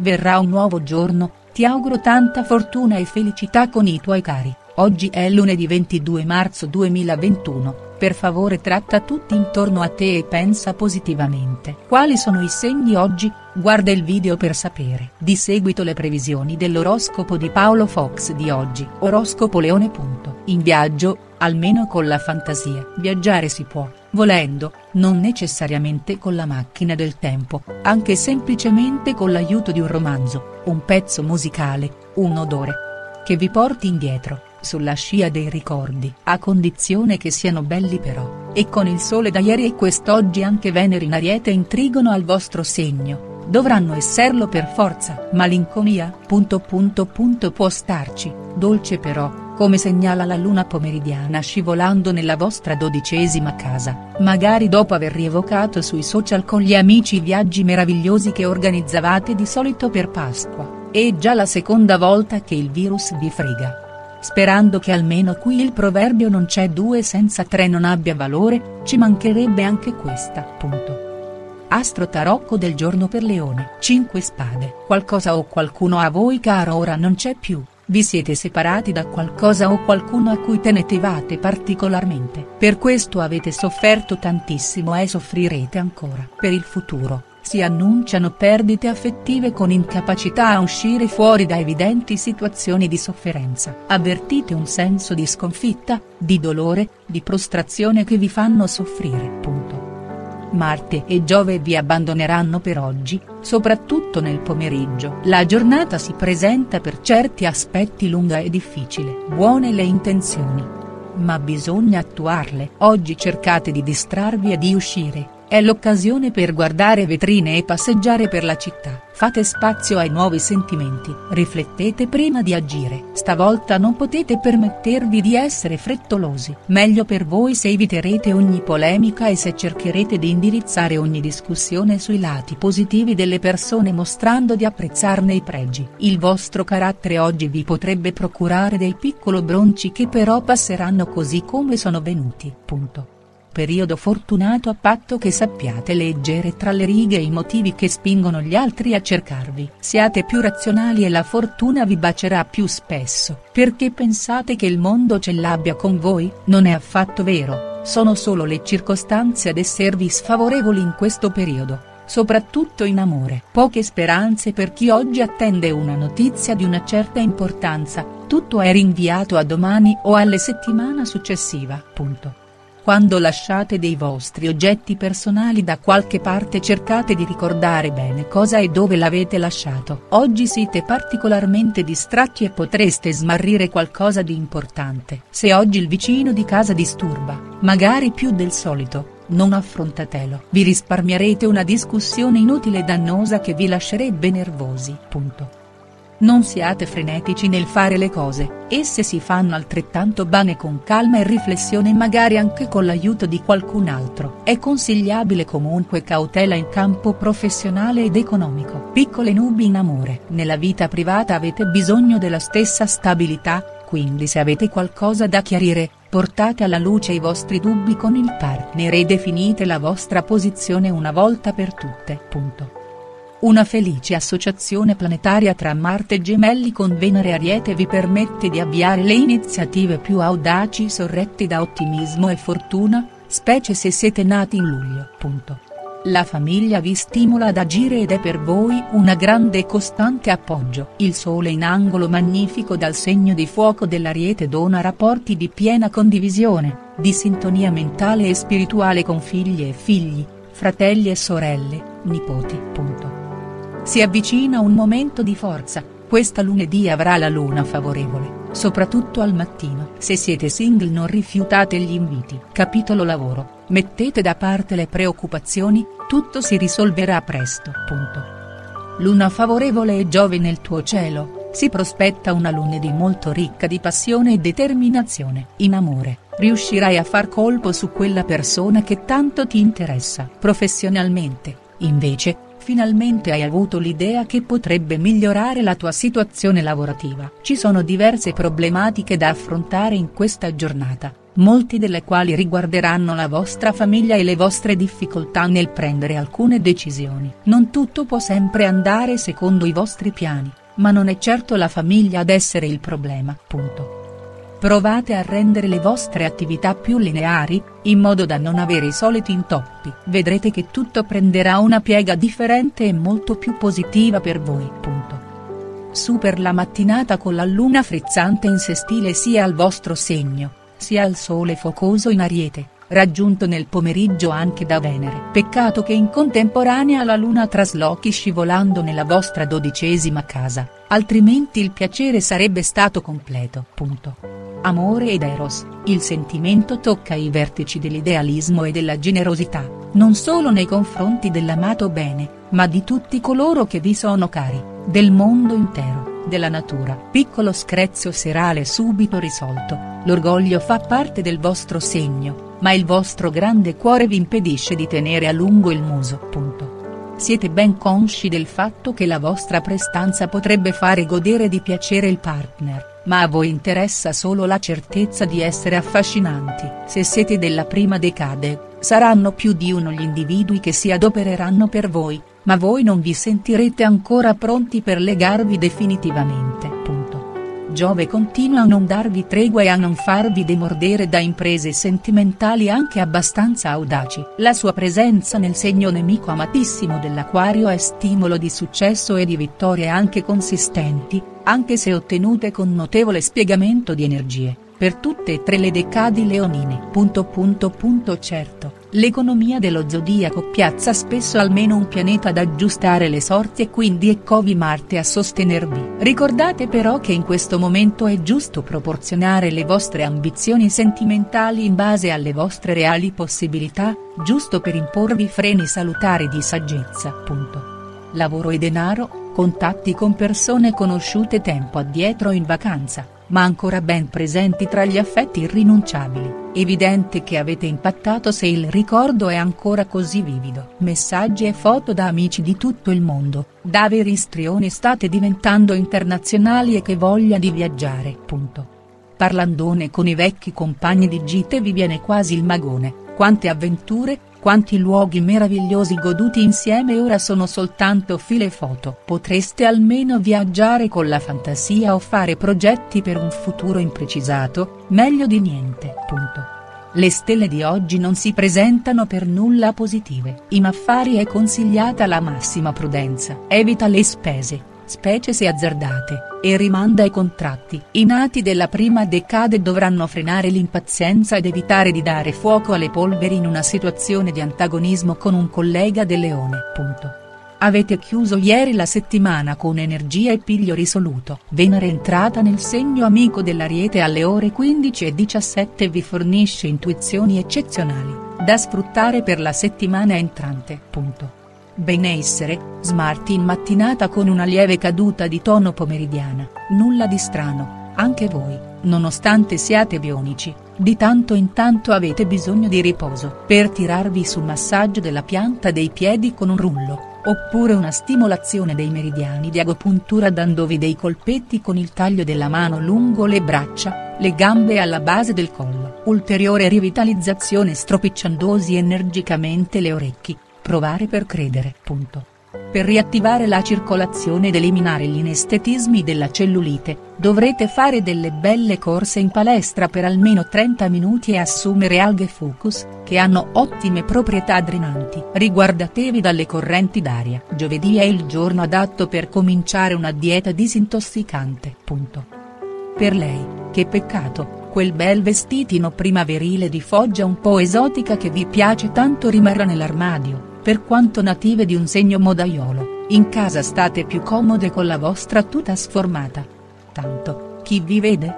Verrà un nuovo giorno, ti auguro tanta fortuna e felicità con i tuoi cari. Oggi è lunedì 22 marzo 2021, per favore tratta tutti intorno a te e pensa positivamente. Quali sono i segni oggi? Guarda il video per sapere. Di seguito le previsioni dell'oroscopo di Paolo Fox di oggi. Oroscopo Leone. In viaggio, almeno con la fantasia. Viaggiare si può, volendo, non necessariamente con la macchina del tempo, anche semplicemente con l'aiuto di un romanzo, un pezzo musicale, un odore che vi porti indietro, sulla scia dei ricordi, a condizione che siano belli però. E con il sole da ieri e quest'oggi anche Venere in Ariete in trigono al vostro segno, dovranno esserlo per forza. Malinconia? Può starci, dolce però, come segnala la luna pomeridiana scivolando nella vostra 12ª casa, magari dopo aver rievocato sui social con gli amici i viaggi meravigliosi che organizzavate di solito per Pasqua. È già la seconda volta che il virus vi frega. Sperando che almeno qui il proverbio "non c'è 2 senza 3" non abbia valore, ci mancherebbe anche questa. Astro tarocco del giorno per Leone. 5 spade. Qualcosa o qualcuno a voi caro ora non c'è più, vi siete separati da qualcosa o qualcuno a cui tenevate particolarmente. Per questo avete sofferto tantissimo e soffrirete ancora. Per il futuro, si annunciano perdite affettive con incapacità a uscire fuori da evidenti situazioni di sofferenza. Avvertite un senso di sconfitta, di dolore, di prostrazione che vi fanno soffrire. Marte e Giove vi abbandoneranno per oggi, soprattutto nel pomeriggio. La giornata si presenta per certi aspetti lunga e difficile. Buone le intenzioni, ma bisogna attuarle. Oggi cercate di distrarvi e di uscire. È l'occasione per guardare vetrine e passeggiare per la città. Fate spazio ai nuovi sentimenti, riflettete prima di agire. Stavolta non potete permettervi di essere frettolosi. Meglio per voi se eviterete ogni polemica e se cercherete di indirizzare ogni discussione sui lati positivi delle persone, mostrando di apprezzarne i pregi. Il vostro carattere oggi vi potrebbe procurare dei piccoli bronci che però passeranno così come sono venuti. Periodo fortunato a patto che sappiate leggere tra le righe i motivi che spingono gli altri a cercarvi. Siate più razionali e la fortuna vi bacerà più spesso. Perché pensate che il mondo ce l'abbia con voi? Non è affatto vero, sono solo le circostanze ad esservi sfavorevoli in questo periodo, soprattutto in amore. Poche speranze per chi oggi attende una notizia di una certa importanza, tutto è rinviato a domani o alla settimana successiva. Quando lasciate dei vostri oggetti personali da qualche parte, cercate di ricordare bene cosa e dove l'avete lasciato. Oggi siete particolarmente distratti e potreste smarrire qualcosa di importante. Se oggi il vicino di casa disturba, magari più del solito, non affrontatelo. Vi risparmierete una discussione inutile e dannosa che vi lascerebbe nervosi. Non siate frenetici nel fare le cose, esse si fanno altrettanto bene con calma e riflessione, magari anche con l'aiuto di qualcun altro. È consigliabile comunque cautela in campo professionale ed economico. Piccole nubi in amore. Nella vita privata avete bisogno della stessa stabilità, quindi se avete qualcosa da chiarire, portate alla luce i vostri dubbi con il partner e definite la vostra posizione una volta per tutte. Una felice associazione planetaria tra Marte e Gemelli con Venere Ariete vi permette di avviare le iniziative più audaci sorretti da ottimismo e fortuna, specie se siete nati in luglio. La famiglia vi stimola ad agire ed è per voi una grande e costante appoggio. Il sole in angolo magnifico dal segno di fuoco dell'Ariete dona rapporti di piena condivisione, di sintonia mentale e spirituale con figlie e figli, fratelli e sorelle, nipoti. Si avvicina un momento di forza, questa lunedì avrà la luna favorevole, soprattutto al mattino. Se siete single non rifiutate gli inviti. Capitolo lavoro, mettete da parte le preoccupazioni, tutto si risolverà presto. Luna favorevole e Giove nel tuo cielo, si prospetta una lunedì molto ricca di passione e determinazione. In amore, riuscirai a far colpo su quella persona che tanto ti interessa. Professionalmente, invece, finalmente hai avuto l'idea che potrebbe migliorare la tua situazione lavorativa. Ci sono diverse problematiche da affrontare in questa giornata, molti delle quali riguarderanno la vostra famiglia e le vostre difficoltà nel prendere alcune decisioni. Non tutto può sempre andare secondo i vostri piani, ma non è certo la famiglia ad essere il problema. Provate a rendere le vostre attività più lineari, in modo da non avere i soliti intoppi. Vedrete che tutto prenderà una piega differente e molto più positiva per voi. Su per la mattinata con la luna frizzante in sestile sia al vostro segno, sia il sole focoso in Ariete, raggiunto nel pomeriggio anche da Venere. Peccato che in contemporanea la luna traslochi scivolando nella vostra 12ª casa, altrimenti il piacere sarebbe stato completo. Amore ed Eros, il sentimento tocca i vertici dell'idealismo e della generosità, non solo nei confronti dell'amato bene, ma di tutti coloro che vi sono cari, del mondo intero, della natura. Piccolo screzio serale subito risolto. L'orgoglio fa parte del vostro segno, ma il vostro grande cuore vi impedisce di tenere a lungo il muso. Siete ben consci del fatto che la vostra prestanza potrebbe fare godere di piacere il partner, ma a voi interessa solo la certezza di essere affascinanti. Se siete della prima decade, saranno più di uno gli individui che si adopereranno per voi, ma voi non vi sentirete ancora pronti per legarvi definitivamente. Giove continua a non darvi tregua e a non farvi demordere da imprese sentimentali anche abbastanza audaci. La sua presenza nel segno nemico amatissimo dell'Acquario è stimolo di successo e di vittorie anche consistenti, anche se ottenute con notevole spiegamento di energie, per tutte e tre le decadi leonine. Certo. L'economia dello zodiaco piazza spesso almeno un pianeta ad aggiustare le sorti e quindi eccovi Marte a sostenervi. Ricordate però che in questo momento è giusto proporzionare le vostre ambizioni sentimentali in base alle vostre reali possibilità, giusto per imporvi freni salutari di saggezza. Lavoro e denaro, contatti con persone conosciute tempo addietro in vacanza, ma ancora ben presenti tra gli affetti irrinunciabili. Evidente che avete impattato se il ricordo è ancora così vivido. Messaggi e foto da amici di tutto il mondo, da veri istrioni state diventando internazionali e che voglia di viaggiare. Parlandone con i vecchi compagni di gite vi viene quasi il magone. Quante avventure, quanti luoghi meravigliosi goduti insieme ora sono soltanto file e foto. Potreste almeno viaggiare con la fantasia o fare progetti per un futuro imprecisato, meglio di niente. Le stelle di oggi non si presentano per nulla positive. In affari è consigliata la massima prudenza. Evita le spese, specie se azzardate, e rimanda i contratti. I nati della prima decade dovranno frenare l'impazienza ed evitare di dare fuoco alle polveri in una situazione di antagonismo con un collega del Leone. Avete chiuso ieri la settimana con energia e piglio risoluto. Venere entrata nel segno amico dell'Ariete alle ore 15:17 vi fornisce intuizioni eccezionali, da sfruttare per la settimana entrante. Benessere, smarti in mattinata con una lieve caduta di tono pomeridiana, nulla di strano, anche voi, nonostante siate bionici, di tanto in tanto avete bisogno di riposo. Per tirarvi su massaggio della pianta dei piedi con un rullo, oppure una stimolazione dei meridiani di agopuntura dandovi dei colpetti con il taglio della mano lungo le braccia, le gambe e alla base del collo. Ulteriore rivitalizzazione stropicciandosi energicamente le orecchie. Provare per credere. Per riattivare la circolazione ed eliminare gli inestetismi della cellulite, dovrete fare delle belle corse in palestra per almeno 30 minuti e assumere alghe Fucus, che hanno ottime proprietà drenanti. Riguardatevi dalle correnti d'aria. Giovedì è il giorno adatto per cominciare una dieta disintossicante. Per lei, che peccato. Quel bel vestitino primaverile di foggia un po' esotica che vi piace tanto rimarrà nell'armadio. Per quanto native di un segno modaiolo, in casa state più comode con la vostra tuta sformata. Tanto, chi vi vede?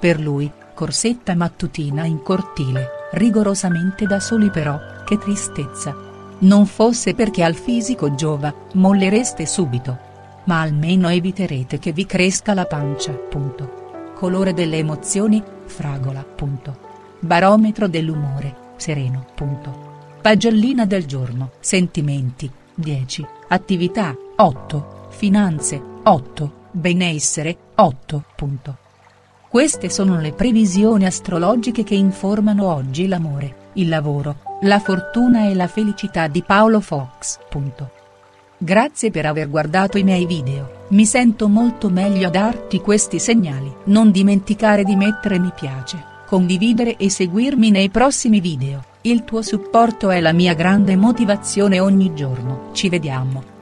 Per lui, corsetta mattutina in cortile, rigorosamente da soli però, che tristezza. Non fosse perché al fisico giova, mollereste subito. Ma almeno eviterete che vi cresca la pancia. Colore delle emozioni, fragola. Barometro dell'umore, sereno. Pagellina del giorno. Sentimenti, 10, attività, 8, finanze, 8, benessere, 8. Queste sono le previsioni astrologiche che informano oggi l'amore, il lavoro, la fortuna e la felicità di Paolo Fox. Grazie per aver guardato i miei video, mi sento molto meglio a darti questi segnali. Non dimenticare di mettere mi piace, condividere e seguirmi nei prossimi video, il tuo supporto è la mia grande motivazione ogni giorno. Ci vediamo.